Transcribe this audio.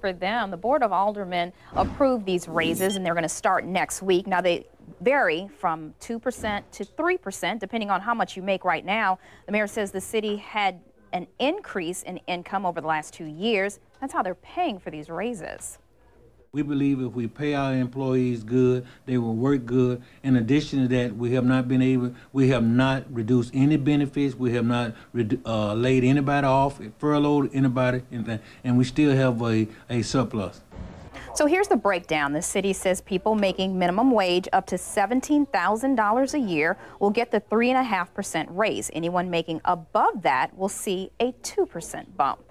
For them, the Board of Aldermen approved these raises, and they're going to start next week. Now, they vary from 2% to 3%, depending on how much you make right now. The mayor says the city had an increase in income over the last 2 years. That's how they're paying for these raises. We believe if we pay our employees good, they will work good. In addition to that, we have not reduced any benefits. We have not laid anybody off, furloughed anybody, and we still have a surplus. So here's the breakdown. The city says people making minimum wage up to $17,000 a year will get the 3.5% raise. Anyone making above that will see a 2% bump.